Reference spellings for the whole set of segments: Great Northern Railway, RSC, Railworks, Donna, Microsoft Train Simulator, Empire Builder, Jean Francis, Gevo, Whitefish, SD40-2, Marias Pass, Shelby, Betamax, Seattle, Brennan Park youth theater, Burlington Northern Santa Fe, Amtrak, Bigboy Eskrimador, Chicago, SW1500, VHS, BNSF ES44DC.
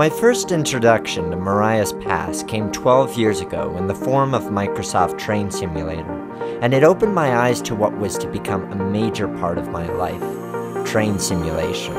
My first introduction to Marias Pass came 12 years ago in the form of Microsoft Train Simulator, and it opened my eyes to what was to become a major part of my life, train simulation.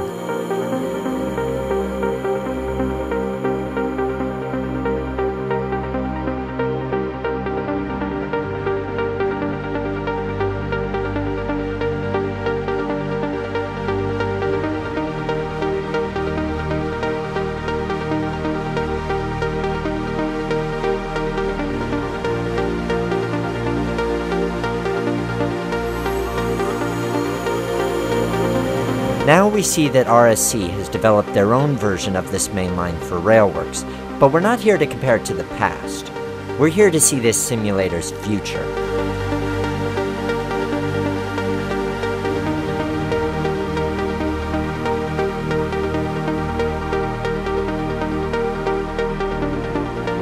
Now we see that RSC has developed their own version of this mainline for Railworks, but we're not here to compare it to the past. We're here to see this simulator's future.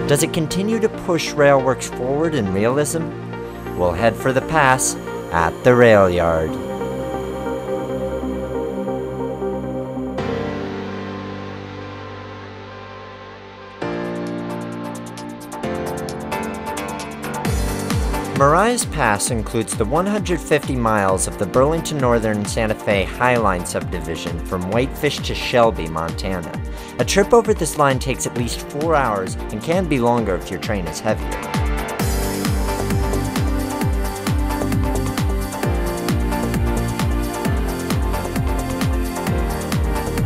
Does it continue to push Railworks forward in realism? We'll head for the pass at the rail yard. Marias Pass includes the 150 miles of the Burlington Northern Santa Fe Highline subdivision from Whitefish to Shelby, Montana. A trip over this line takes at least 4 hours and can be longer if your train is heavier.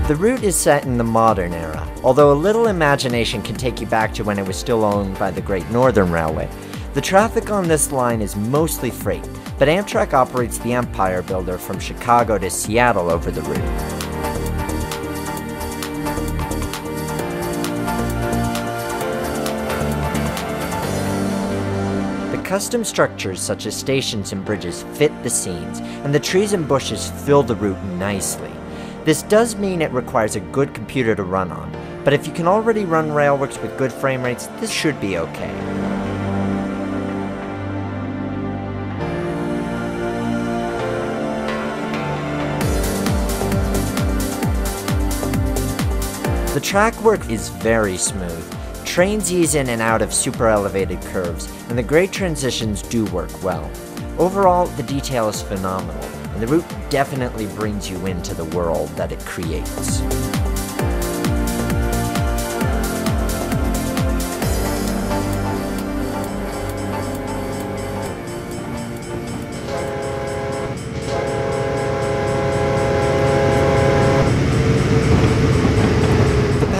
The route is set in the modern era, although a little imagination can take you back to when it was still owned by the Great Northern Railway. The traffic on this line is mostly freight, but Amtrak operates the Empire Builder from Chicago to Seattle over the route. The custom structures such as stations and bridges fit the scenes, and the trees and bushes fill the route nicely. This does mean it requires a good computer to run on, but if you can already run Railworks with good frame rates, this should be okay. The track work is very smooth. Trains ease in and out of super elevated curves, and the grade transitions do work well. Overall, the detail is phenomenal, and the route definitely brings you into the world that it creates.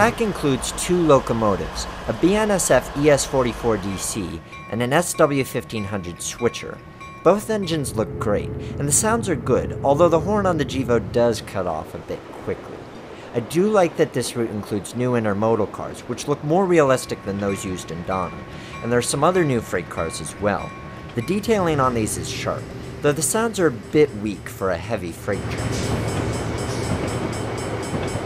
The pack includes 2 locomotives, a BNSF ES44DC, and an SW1500 switcher. Both engines look great, and the sounds are good, although the horn on the Gevo does cut off a bit quickly. I do like that this route includes new intermodal cars, which look more realistic than those used in Donna, and there are some other new freight cars as well. The detailing on these is sharp, though the sounds are a bit weak for a heavy freight train.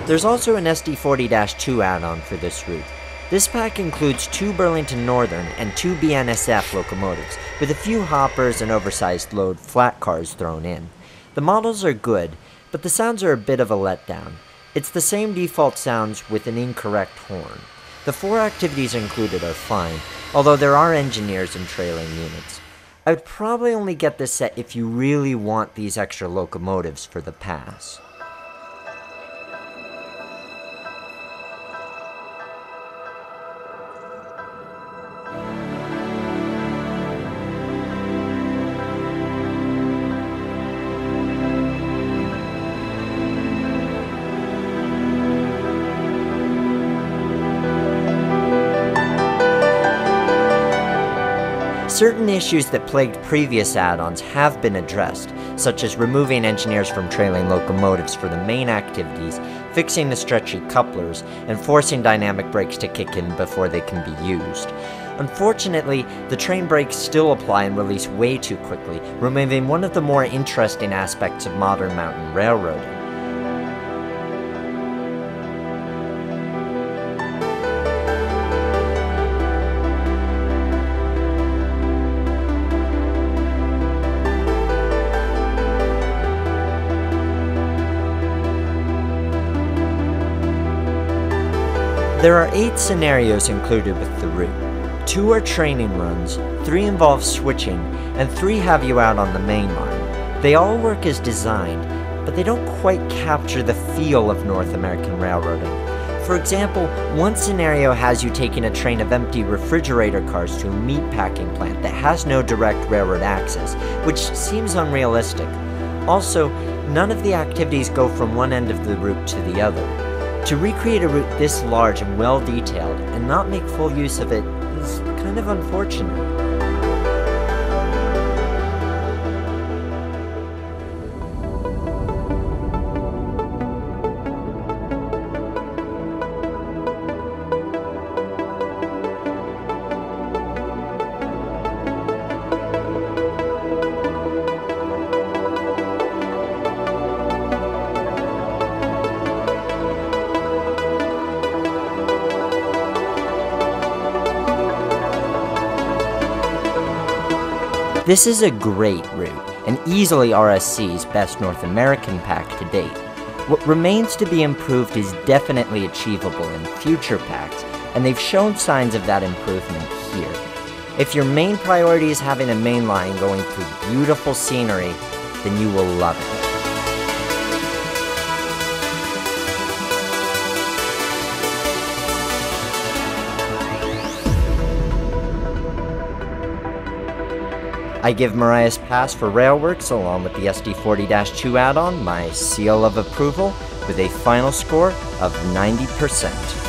There's also an SD40-2 add-on for this route. This pack includes 2 Burlington Northern and 2 BNSF locomotives, with a few hoppers and oversized load flat cars thrown in. The models are good, but the sounds are a bit of a letdown. It's the same default sounds with an incorrect horn. The 4 activities included are fine, although there are engineers and trailing units. I would probably only get this set if you really want these extra locomotives for the pass. Certain issues that plagued previous add-ons have been addressed, such as removing engineers from trailing locomotives for the main activities, fixing the stretchy couplers, and forcing dynamic brakes to kick in before they can be used. Unfortunately, the train brakes still apply and release way too quickly, removing one of the more interesting aspects of modern mountain railroading. The There are 8 scenarios included with the route. 2 are training runs, 3 involve switching, and 3 have you out on the main line. They all work as designed, but they don't quite capture the feel of North American railroading. For example, one scenario has you taking a train of empty refrigerator cars to a meatpacking plant that has no direct railroad access, which seems unrealistic. Also, none of the activities go from one end of the route to the other. To recreate a route this large and well detailed and not make full use of it is kind of unfortunate. This is a great route, and easily RSC's best North American pack to date. What remains to be improved is definitely achievable in future packs, and they've shown signs of that improvement here. If your main priority is having a main line going through beautiful scenery, then you will love it. I give Marias Pass for Railworks, along with the SD40-2 add-on, my seal of approval with a final score of 90%.